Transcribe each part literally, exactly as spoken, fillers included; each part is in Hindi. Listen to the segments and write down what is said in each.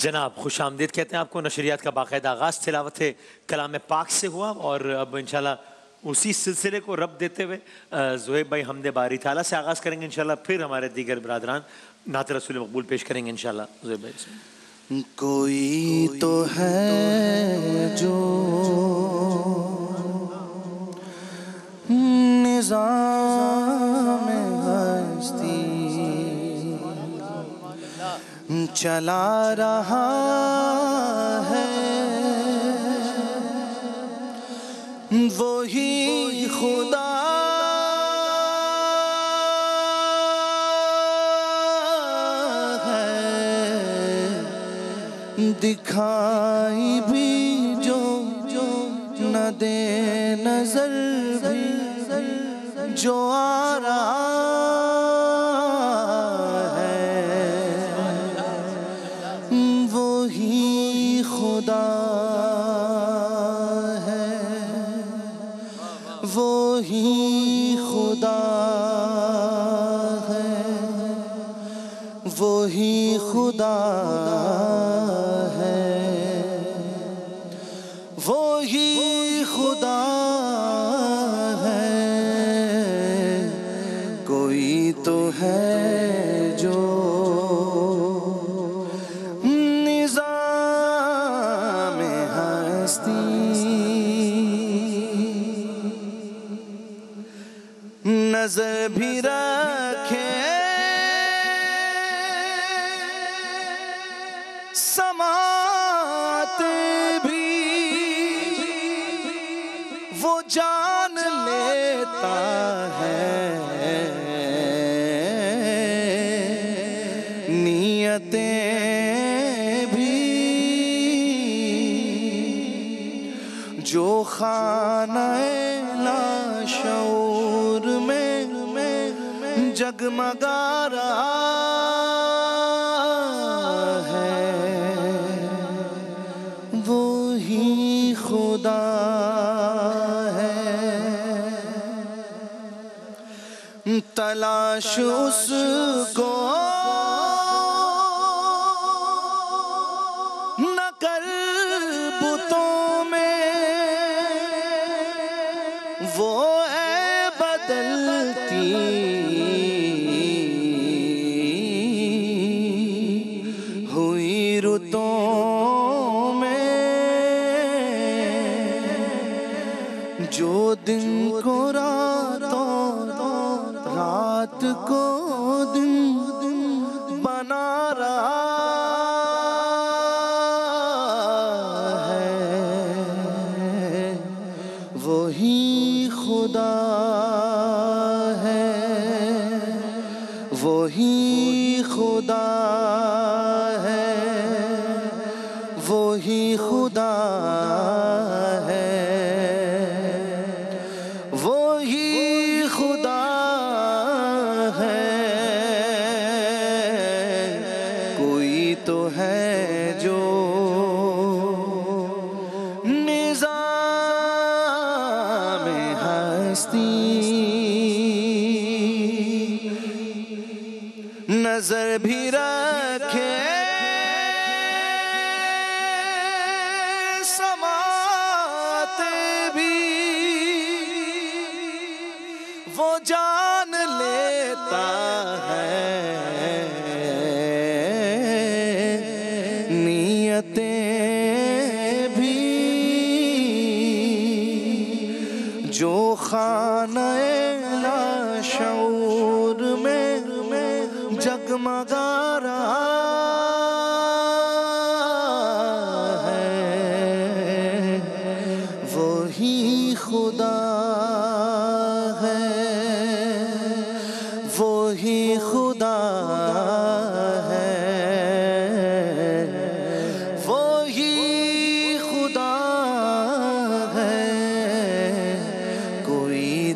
जनाब खुश आमदीद कहते हैं आपको। नशरियात का बाकायदा आगाज़ तिलावत कलाम पाक से हुआ और अब इंशाल्लाह उसी सिलसिले को रब देते हुए जुहैब भाई हमदे बारी ताला से आगाज़ करेंगे। इंशाल्लाह फिर हमारे दीगर बरादरान नात रसूल मकबूल पेश करेंगे इंशाल्लाह। जुहैब भाई कोई तो है जो निज़ाम हस्ती चला रहा है वही खुदा है, दिखाई भी जो जो न दे नजर भी जो आ रहा खुदा है, वो ही खुदा है, वो ही खुदा है, वो ही खुदा है। कोई तो है जो नजर भी रखे समात भी वो जान लेता है, नियतें भी जो खाने लाशोर में जगमगा रहा है, वो ही खुदा है। तलाश उसको न कर बुतों में, वो है बदलती जो दिन को रातों रात को दिन दिन बना रहा है, वही खुदा है, वही खुदा है, वही खुदा है, तो है जो निज़ाम हस्ती नजर भी रखे समाते भी वो जान लेता है, जो खाने लाशूर में में जगमगा रहा है, वो ही खुदा है, वो ही खुदा है, वो ही खुदा है। कोई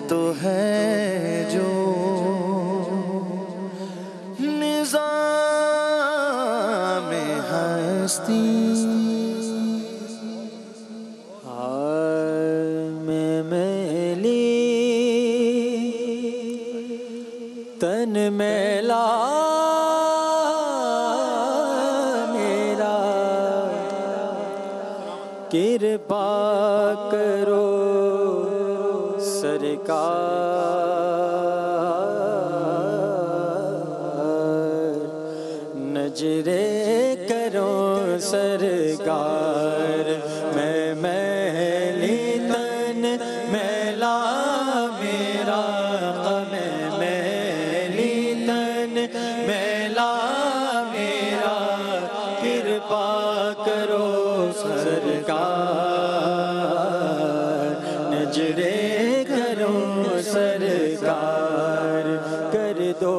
कृपा करो सरकार, नजरे करो सरकार। मैं महली तन मेला मेरा, मैं महली तन मेला मेरा, कृपा करो सरकार, नजरे करो सरकार, कर दो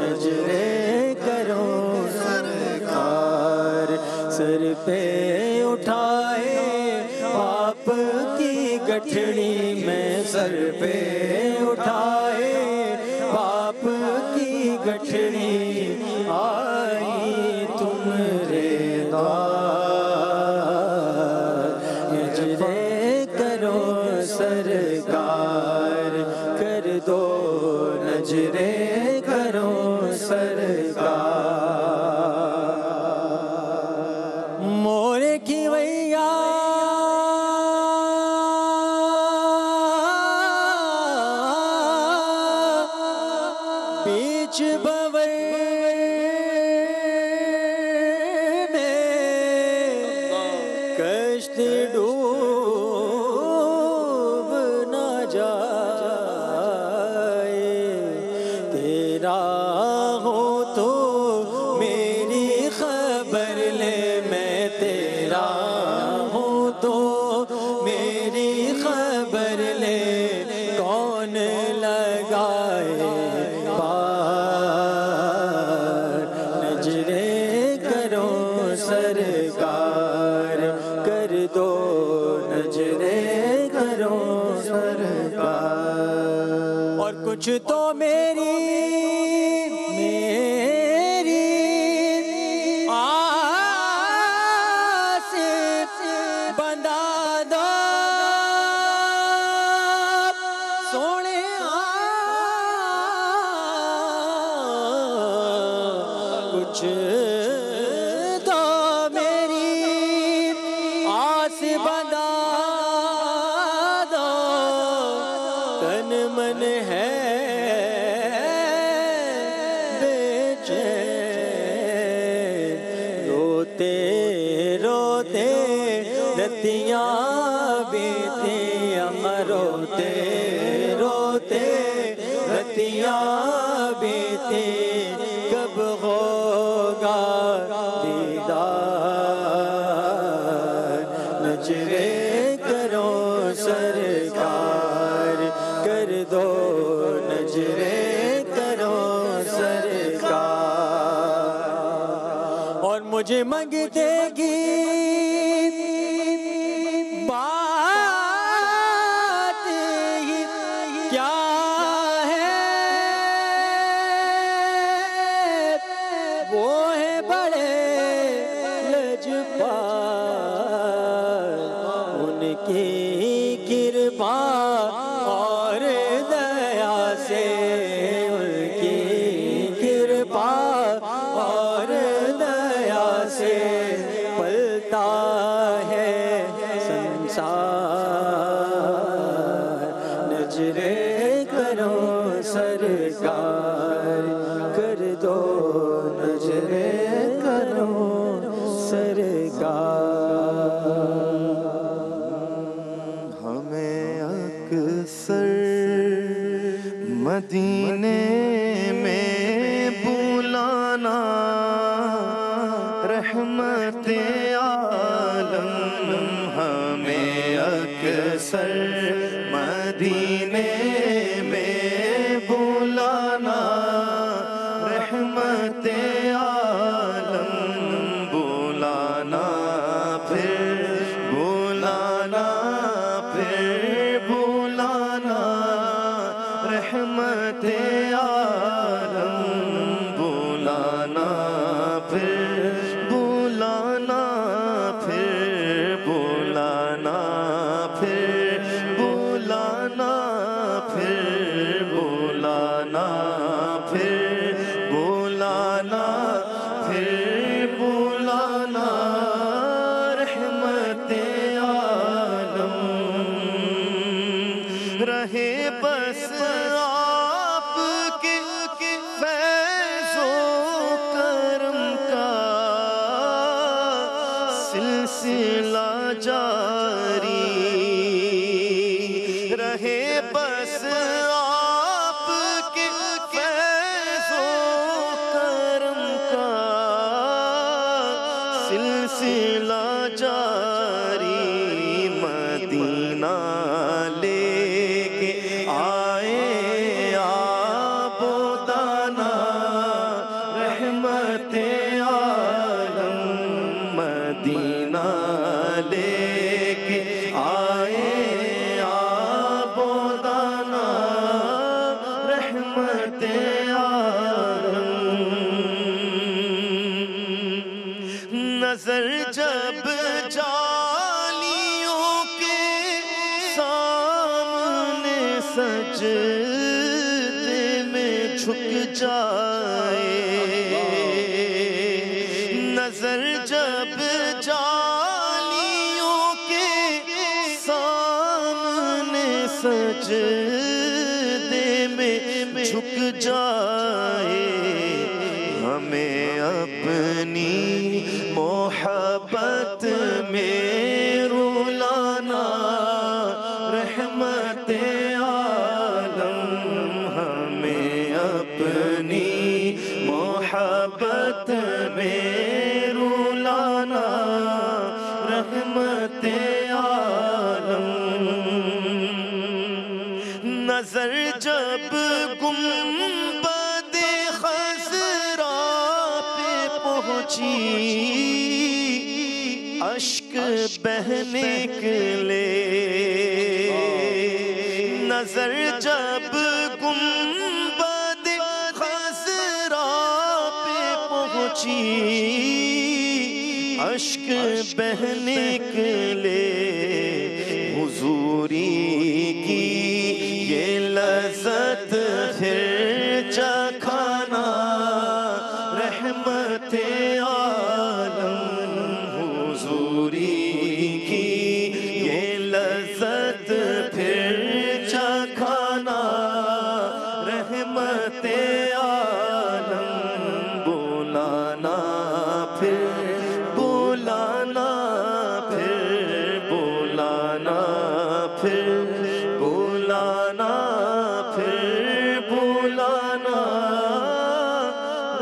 नजरे करो सरकार। सर पे उठाए पाप की गठड़ी में, सर पे उठाए पाप की गठड़ी, आई तुम रे सरकार, कर दो नजरे करो सरकार। मोर की वैया बीच बवर में कष्ट सरकार, कर दो नजरे करो सरकार। और कुछ तो मेरी मेरी आस बंधा दो सोने, कुछ मन है बेचैन, रोते रोते रतियाँ बीती अमर, रोते रोते रतियाँ बीती, कब होगा दीदार, नजरे करो सरकार, कर दो नजरे करो सरकार। और मुझे मंगतेगी बात ही क्या है, वो है बड़े लज्जपाल, उनकी कृपा सरकार, कर दो नजरे करो सरकार। हमें अक्सर मदीने में बुलाना, रहमत आलम, हमें अक्सर मदीने रहमत सिलसिला जारी रहे बस आपके फैज़ो करम का सिलसिला जारी। मदीना लेके आए आबो दाना रहमते आलम। मदीना लेके आए आबो दाना रहमते आलम। नजर जब जालियों के सामने सजदे में झुक जाए। नजर जब जालियों के सामने सजदे में झुक जाए। हमें अपनी मोहब्बत में रुलाना रहमते आलम। हमें अपनी मोहब्बत में रहमते आलम। नजर जब गुंबदे खज़रा पे पहुंची अश्क बहने के लिए। नजर जब गुंबदे खज़रा पे पहुंची अश्क बहने के लिए। हुजूरी की ये लज़त फिर चखाना रहमते आलम। हुजूरी की ये लज़त फिर चखाना रहमते आलम। बुलाना फिर बुलाना फिर बुलाना फिर बुलाना फिर बुलाना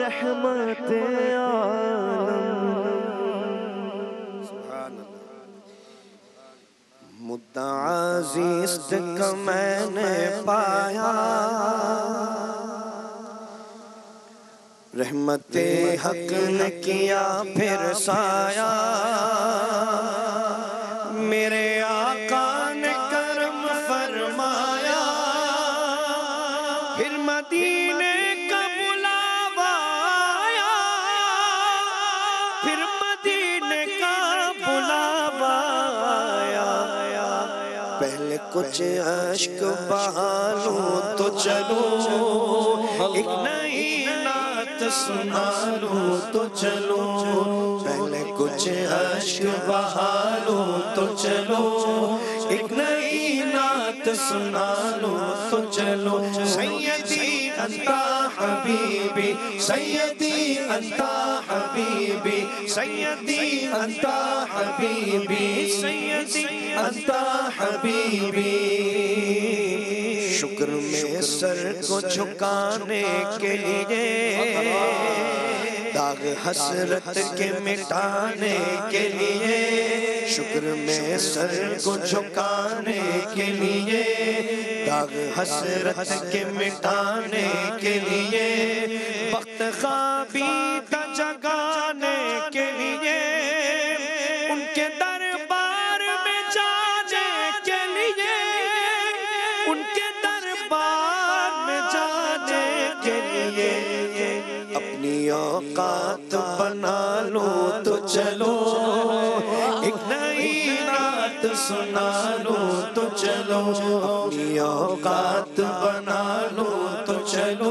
रहमते आलम। मुद्दा अज़ीज़ का मैंने पाया रहमते हक ने किया फिर साया। मेरे आका ने करम फरमाया फिर मदीने का बुलावा आया। फिर मदीने का बुलावा आया। पहले कुछ अश्क बहालू तो चलो एक नहीं सुना लो तो चलो। पहले कुछ अश्क बहालो तो चलो एक नई नात सुना लो तो चलो। सैयदी अंता हबीबी सैयदी अंता हबीबी सैयदी अंता हबीबी सैयदी अंता हबीबी। शुक्र में सर को झुकाने के लिए दाग हसरत के मिटाने के लिए। शुक्र में सर को झुकाने के लिए दाग हसरत के मिटाने के लिए। वक्त खाबी जगाने के लिए उनके दरबार में जाने के लिए। उनके दरबार में जाने के लिए अपनी औकात बना लो तो चलो एक नई नात सुना लो तो चलो। अपनी औकात बना लो तो चलो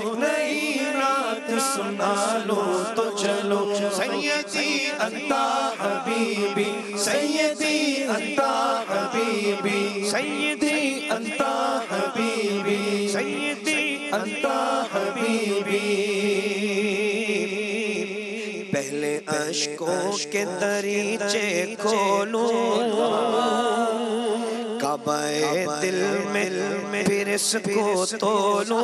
एक नई नात सुना लो तो चलो। सैयदी अंता हबीबी सैयदी अंता हबीबी सैयदी अंता हबीबी सैयदी अंता हबीबी। पहले अश्कों के दरीचे खोलूं कबाए दिल में फिर इसको तोलूं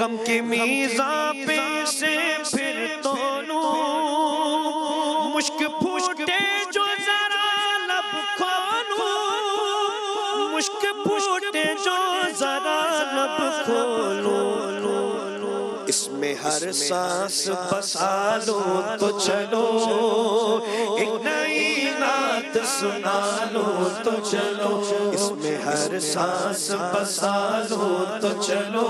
गम की मीज़ा पे से फिर तोलूं मुश्क फूटे जो जरा लब खोलूं मुश्क फूटे जो जरा लब खोलूं इसमें हर सांस बसा लो तो चलो एक नई नात सुना लो तो चलो इसमें हर सांस बसा लो तो चलो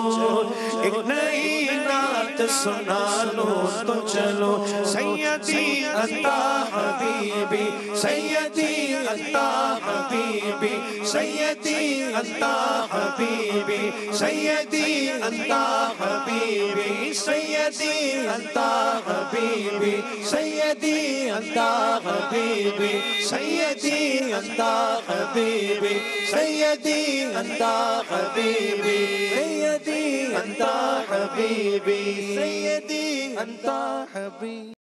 एक नई नात सुना लो तो चलो सैयदी अता हबीबी सैयदी अता हबीबी सैयदी अता हबीबी सैयदी अता हबीबी सैयदी अता हबीबी सैयदी अता हबीबी सैयदी अता हबीबी सैयदी अता हबीबी सैयदी अता हबीबी सैयदी अता हबीबी।